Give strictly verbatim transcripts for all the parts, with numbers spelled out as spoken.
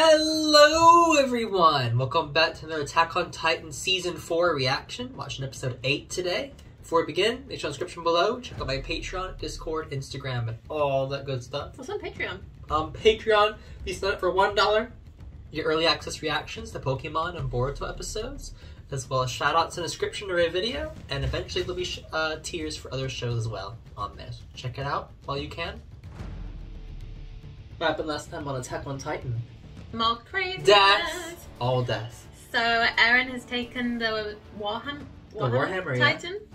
Hello everyone! Welcome back to another Attack on Titan Season four reaction. Watching Episode eight today. Before we begin, make sure to description below, check out my Patreon, Discord, Instagram, and all that good stuff. What's on Patreon? Um, Patreon, you sign up for one dollar. Your early access reactions to Pokemon and Boruto episodes, as well as shoutouts and a description to every video, and eventually there'll be sh uh, tiers for other shows as well on this. Check it out while you can. What happened last time on Attack on Titan? More crazy deaths! All deaths. So Eren has taken the Warham Warhammer, the Warhammer Titan. Yeah.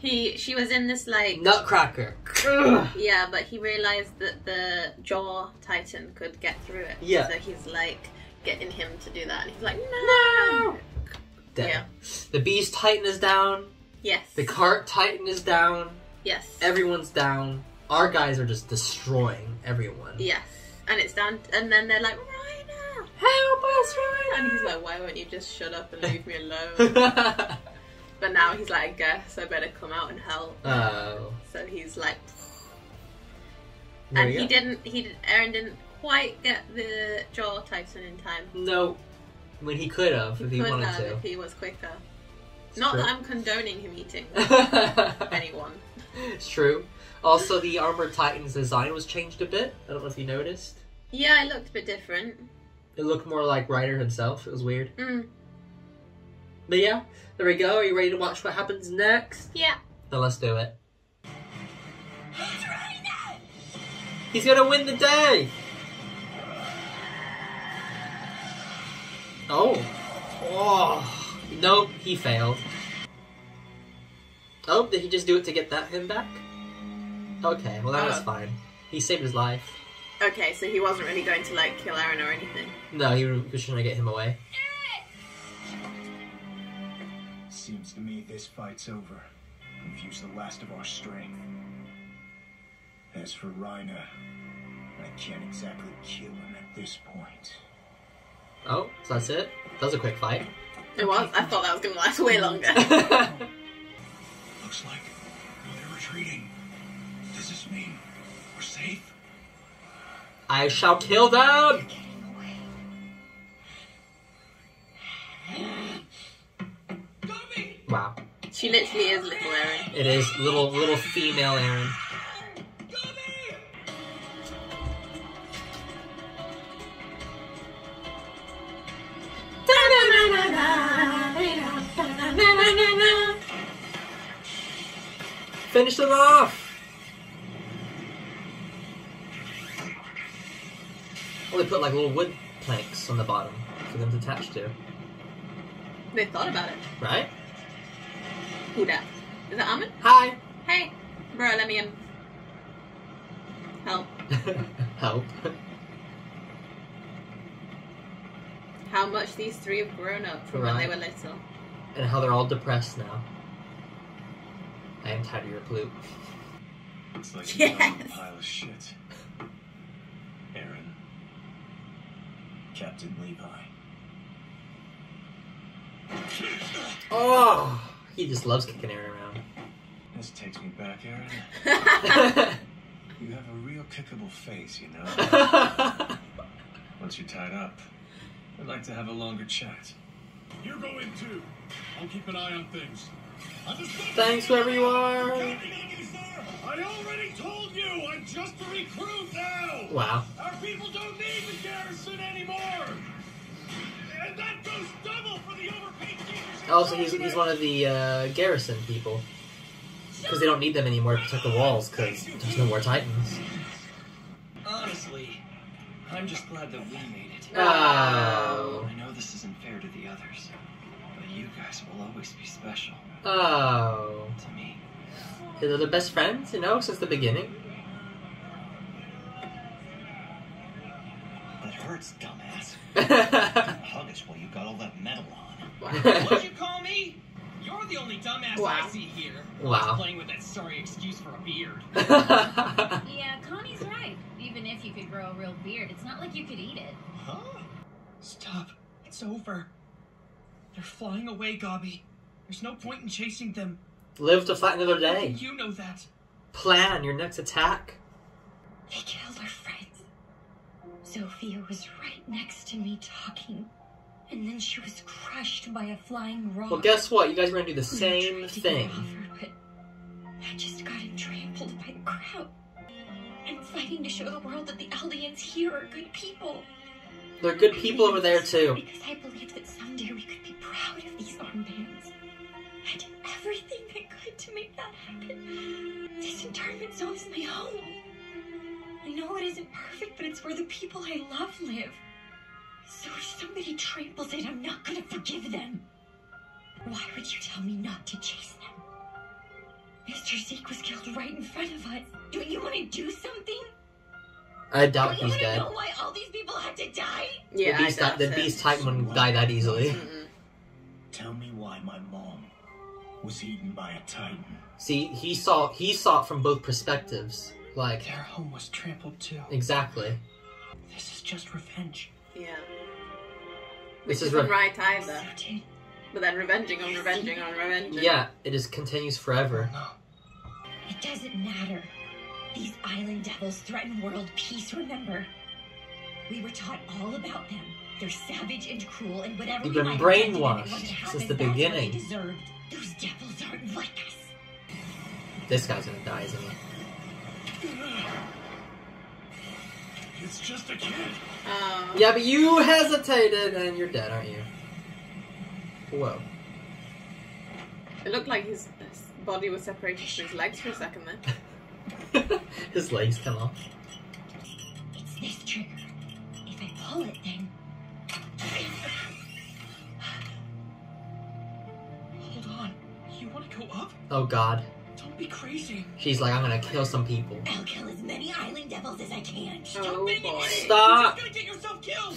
He she was in this like Nutcracker. Yeah, but he realized that the Jaw Titan could get through it. Yeah. So he's like getting him to do that, and he's like, no. no! Yeah. The Beast Titan is down. Yes. The Cart Titan is down. Yes. Everyone's down. Our guys are just destroying everyone. Yes. And it's down, and then they're like, Reiner, help us, Reiner! And he's like, why won't you just shut up and leave me alone? But now he's like, I guess I better come out and help. Oh. So he's like, there and he go. didn't. He did, Eren didn't quite get the Jaw Titan in time. No. When he could have, if he wanted to. He could have, if he was quicker. It's Not true. that I'm condoning him eating anyone. It's true. Also, the Armored Titan's design was changed a bit. I don't know if you noticed. Yeah, it looked a bit different. It looked more like Reiner himself. It was weird. Mm. But yeah, there we go. Are you ready to watch what happens next? Yeah. Then let's do it. He's Reiner! He's gonna win the day! Oh. Oh. Nope, he failed. Oh, did he just do it to get that him back? Okay, well that oh. was fine. He saved his life. Okay, so he wasn't really going to like kill Eren or anything? No, he was trying to get him away. Seems to me this fight's over. We've used the last of our strength. As for Reiner, I can't exactly kill him at this point. Oh, so that's it? That was a quick fight. It was. I thought that was going to last way longer. Looks like they're retreating. Does this mean we're safe? I shall kill them! Gabi! Wow. She literally is little Eren. It is little, little female Eren. Finish them off! Well, they put like little wood planks on the bottom for them to attach to. They thought about it. Right? Who that? Is that Armin? Hi! Hey! Bro, let me in. Help. Help. How much these three have grown up from right. when they were little. And how they're all depressed now. I am tired of your poop. Looks like you're yes. a pile of shit. Eren. Captain Levi. Oh! He just loves kicking Eren around. This takes me back, Eren. You have a real kickable face, you know? Once you're tied up, I'd like to have a longer chat. You're going too. I'll keep an eye on things. Thanks, whoever you are. I already told you, I'm just a recruit now. Wow. Our people don't need the garrison anymore. And that goes double for the overpaid teachers. Also, he's, he's one of the uh, garrison people. Because they don't need them anymore to protect the walls, because there's no more Titans. Honestly, I'm just glad that we made it. Oh. I know this isn't fair to the others. You guys will always be special. Oh. To me. They're the best friends, you know, since the beginning. That hurts, dumbass. Hug us while you got all that metal on. Wow. What'd you call me? You're the only dumbass wow. I see here. Wow. Playing with that sorry excuse for a beard. Yeah, Connie's right. Even if you could grow a real beard, it's not like you could eat it. Huh? Stop. It's over. They're flying away, Gabi. There's no point in chasing them. Live to fight another day. You know that. Plan your next attack. They killed our friends. Sophia was right next to me talking, and then she was crushed by a flying rock. Well, guess what? You guys are gonna do the same thing. Offer, but I just got trampled by the crowd. I'm fighting to show the world that the Eldians here are good people. They're good people over there too. Because I believed that someday we could be proud of these armbands. I did everything I could to make that happen. This internment zone is my home. I know it isn't perfect, but it's where the people I love live. So if somebody tramples it, I'm not gonna forgive them. Why would you tell me not to chase them? Mister Zeke was killed right in front of us. Do you want to do something? I doubt he's dead. Do you want to know why all these people have to die? Yeah, the Beast, I doubt the Beast Titan wouldn't die that easily. Mm-hmm. Tell me why my mom was eaten by a Titan. See, he saw he saw it from both perspectives. Like their home was trampled too. Exactly. This is just revenge. Yeah. This, this is re right either. But then revenging on revenging on revenging. Yeah, it just continues forever. It doesn't matter. These island devils threaten world peace, remember? We were taught all about them. They're savage and cruel, and whatever You've we been brainwashed since the beginning. Those devils aren't like us. This guy's gonna die, isn't he? It's just a kid. Um, yeah, but you hesitated and you're dead, aren't you? Whoa. It looked like his, his body was separated from his legs for a second then. His legs come off. It's this trigger. If I pull it, then... Hold on. You want to go up? Oh, God. Don't be crazy. She's like, I'm going to kill some people. I'll kill as many island devils as I can. Stop oh, being boy. An Stop! You're just going to get yourself killed!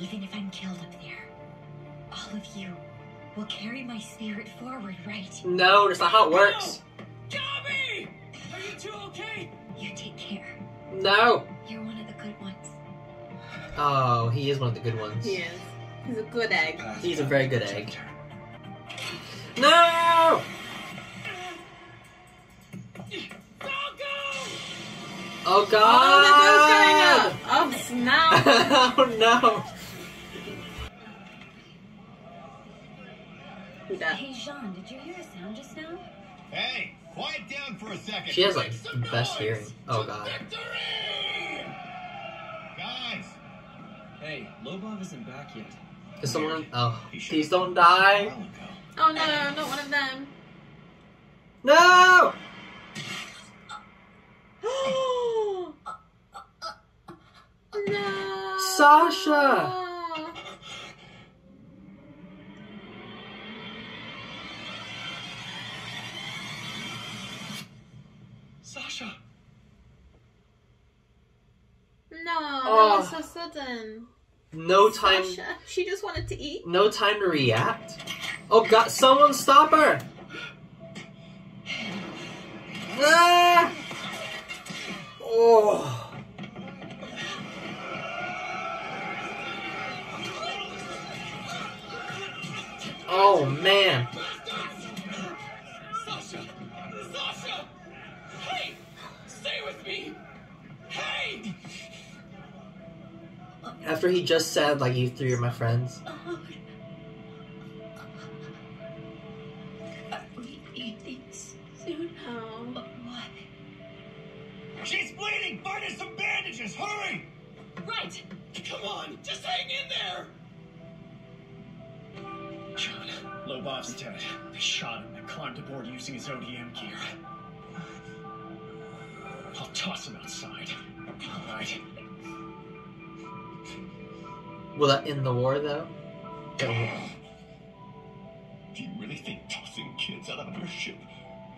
Even if I'm killed up there, all of you will carry my spirit forward, right? No, that's not how it works. No. Gabi! Are you two okay? You take care. No. You're one of the good ones. Oh, he is one of the good ones. He is. He's a good egg. He's a very good egg. No! Falco! Oh, God! Oh, going up. Ups now. Oh, no. Hey, Jean, did you hear a sound just now? Hey, quiet down for a second. She has like the best hearing. Oh, God. Victory! Guys. Hey, Lobov isn't back yet. Is someone? Oh, please don't die. Oh, no, not one of them. No! No! Sasha! Sasha! No, oh. That was so sudden. No time. Sasha, she just wanted to eat. No time to react. Oh God, someone stop her! Ah! Oh. Oh man. After he just said, like, you three are my friends. We need things soon. What? She's bleeding! Find us some bandages! Hurry! Right! Come on! Just hang in there! John, Lobov's dead. They shot him and climbed aboard using his O D M gear. I'll toss him outside. All right. Will that end the war, though? Do you really think tossing kids out of our ship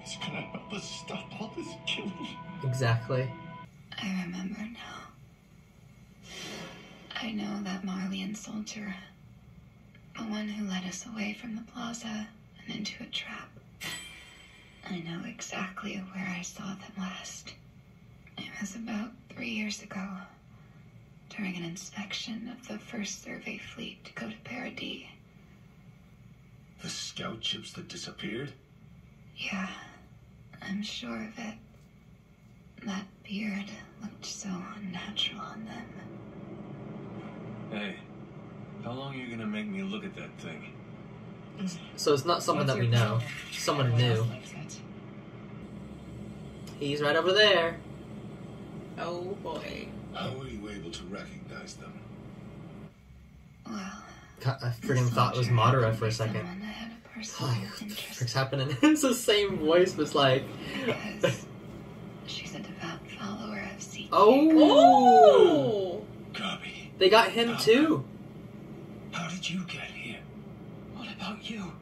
is gonna help us stop all this killing? Exactly. I remember now. I know that Marleyan soldier, the one who led us away from the plaza and into a trap. I know exactly where I saw them last. It was about three years ago. During an inspection of the first survey fleet to go to Paradis. The scout ships that disappeared? Yeah, I'm sure of it. That beard looked so unnatural on them. Hey, how long are you gonna make me look at that thing? So it's not someone that we know. Someone new. He's right over there. Oh boy. How were you able to recognize them? Well, I freaking thought it was Madara for a second. What the frick's happening? It's the same voice, but it's like. She's a devout follower of Zeke. Oh. Gabi. They got him too. How did you get here? What about you?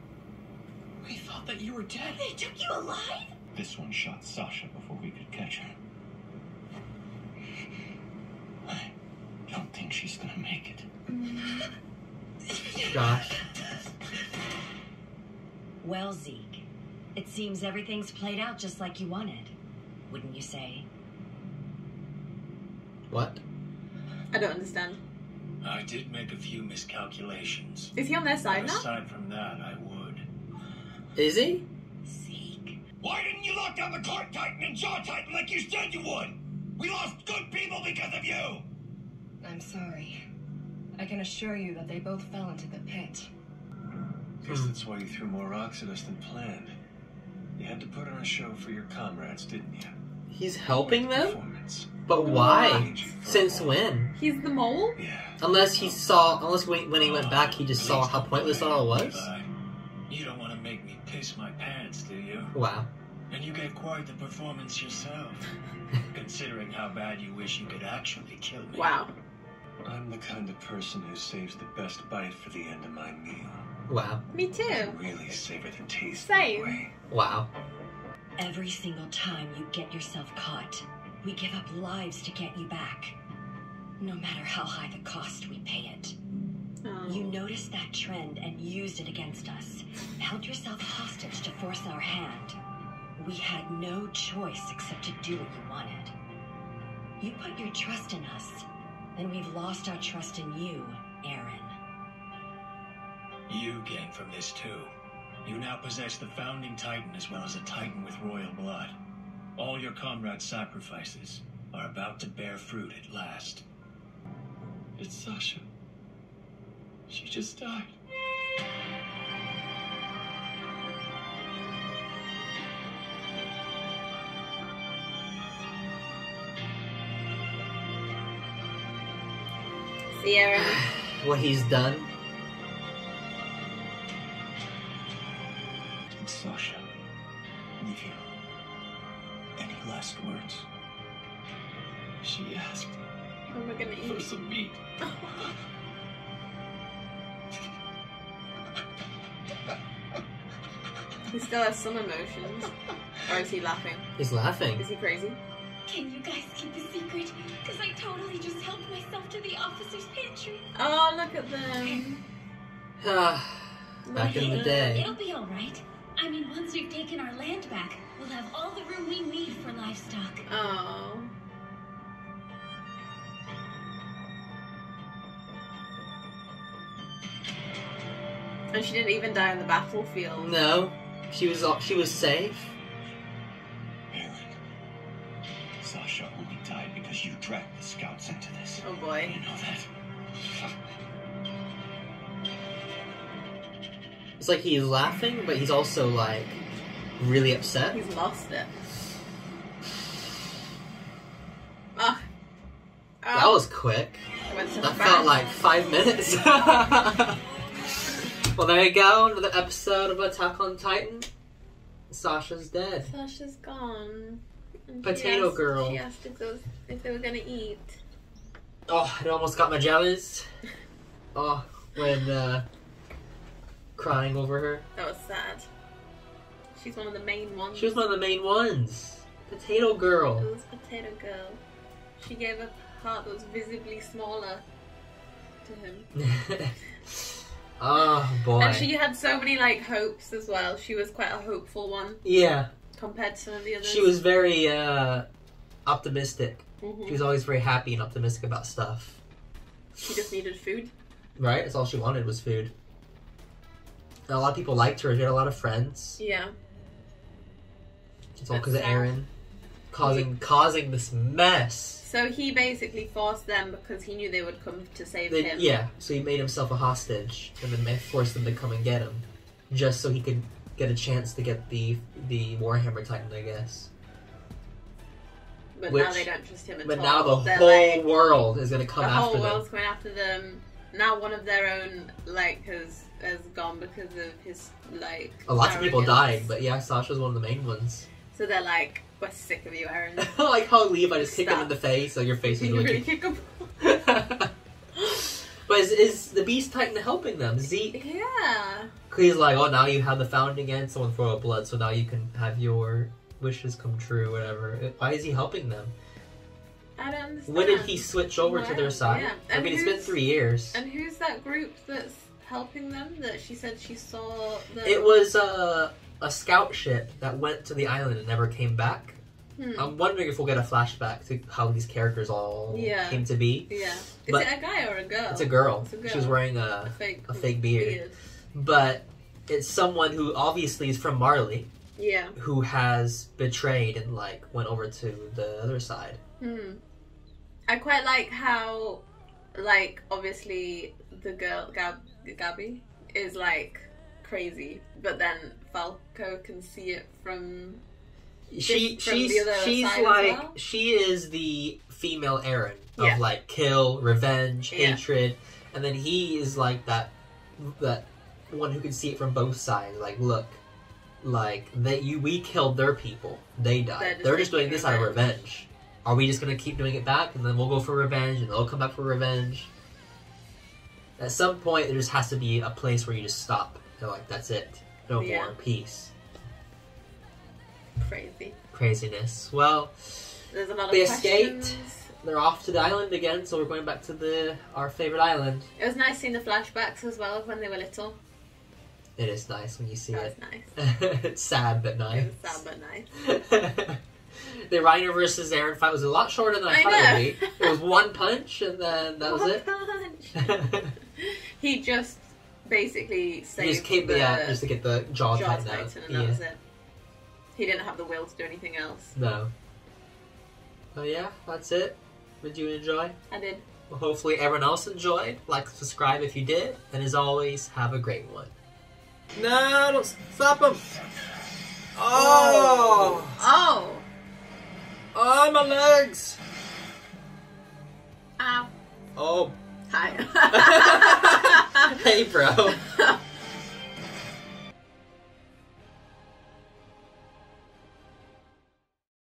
We thought that you were dead. They took you alive? This one shot Sasha before we could catch her. I don't think she's gonna make it. Gosh. Well, Zeke, it seems everything's played out just like you wanted, wouldn't you say? What? I don't understand. I did make a few miscalculations. Is he on their side now? Aside from that, I would. Is he? Zeke. Why didn't you lock down the Cart Titan and Jaw Titan like you said you would? We lost good people because of you! I'm sorry. I can assure you that they both fell into the pit. Guess that's why you threw more rocks at us than planned. You had to put on a show for your comrades, didn't you? He's helping them? But why? Since when? He's the mole? Yeah. Unless he saw, unless we, when he went back, he just saw how pointless it all was. You don't want to make me piss my pants, do you? Wow. And you gave quite the performance yourself, considering how bad you wish you could actually kill me. Wow. I'm the kind of person who saves the best bite for the end of my meal. Wow. Me too. I really savor the taste that way. Wow. Every single time you get yourself caught, we give up lives to get you back. No matter how high the cost, we pay it. Oh. You noticed that trend and used it against us. Held yourself hostage to force our hand. We had no choice except to do what you wanted. You put your trust in us, and we've lost our trust in you, Eren. You gain from this too. You now possess the founding Titan as well as a Titan with royal blood. All your comrades' sacrifices are about to bear fruit at last. It's Sasha. She just died. Sierra. What he's done. It's Sasha. Leave here. Any last words? She asked oh, we're gonna for eat. Some meat. He still has some emotions. Or is he laughing? He's laughing. Is he crazy? Can you guys keep a secret? Because I totally just helped myself to the officer's pantry. Oh, look at them. Back in the day. It'll be all right. I mean, once we've taken our land back, we'll have all the room we need for livestock. Oh. And she didn't even die on the battlefield. No, she was she was safe. Eren, Sasha only died because you dragged the Scouts into this. Oh boy. You know that. It's like he's laughing, but he's also like really upset. He's lost it. Oh. Oh. That was quick. That felt like five minutes. Well, there you go. Another episode of Attack on Titan. Sasha's dead. Sasha's gone. And Potato she asked, girl. She asked if, those, if they were gonna eat. Oh, it almost got my jellies. Oh, when. Uh, Crying over her. That was sad. She's one of the main ones. She was one of the main ones. Potato girl. It was Potato girl. She gave up a heart that was visibly smaller to him. Oh boy. And she had so many like hopes as well. She was quite a hopeful one. Yeah. Compared to some of the others. She was very uh, optimistic. Mm-hmm. She was always very happy and optimistic about stuff. She just needed food. Right? That's all she wanted was food. A lot of people liked her. She had a lot of friends. Yeah. It's all because of Eren. causing causing this mess. So he basically forced them because he knew they would come to save they, him. Yeah, so he made himself a hostage and then forced them to come and get him, just so he could get a chance to get the the Warhammer Titan, I guess. But Which, now they don't trust him at but all. But now the They're whole like, world is going to come after them. The whole world's going after them. Now one of their own, like, has has gone because of his, like, a lot of people died, but yeah, Sasha's one of the main ones. So they're like, we're sick of you, Eren. Like how Levi just kicked him in the face, so your face was really... You really kick him. But is, is the Beast Titan helping them? Zeke? Yeah. He's like, oh, now you have the fountain again, someone throw up blood, so now you can have your... wishes come true, whatever. Why is he helping them? I don't understand. When did he switch over Where? to their side? Yeah. I mean, it's been three years. And who's that group that's helping them that she said she saw? The... It was uh, a scout ship that went to the island and never came back. Hmm. I'm wondering if we'll get a flashback to how these characters all yeah. came to be. Yeah. Is but it a guy or a girl? It's a girl. It's a girl. She's wearing a, a fake, a fake beard. beard. But it's someone who obviously is from Marley. Yeah. Who has betrayed and, like, went over to the other side. Hmm. I quite like how, like, obviously the girl, Gab Gabi, is, like, crazy. But then Falco can see it from, she, from she's, the other she's side like, as well. She is the female Eren of, yeah. like, kill, revenge, yeah. hatred. And then he is, like, that, that one who can see it from both sides. Like, look. Like, that you, we killed their people. They died. They're just, They're just doing this revenge. out of revenge. Are we just gonna keep doing it back, and then we'll go for revenge, and they'll come back for revenge? At some point, there just has to be a place where you just stop. They're like, that's it. No yeah. more. Peace. Crazy. Craziness. Well, there's a lot of they questions. escaped. They're off to the island again, so we're going back to the our favorite island. It was nice seeing the flashbacks as well of when they were little. It is nice when you see that it. That nice. It's sad, but nice. It was sad, but nice. The Reiner versus Eren fight was a lot shorter than I, I thought it would be. It was one punch, and then that one was it. punch! He just basically saved he just came the... Yeah, just to get the Jaw Titan out. Titan and yeah. that was it. He didn't have the will to do anything else. No. Oh yeah, that's it. Did you enjoy? I did. Well, hopefully everyone else enjoyed. Like, subscribe if you did. And as always, have a great one. No, don't stop him! Oh! Oh! Oh, my legs! Ow. Oh. Hi. Hey, bro.